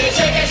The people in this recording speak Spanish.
geghegè.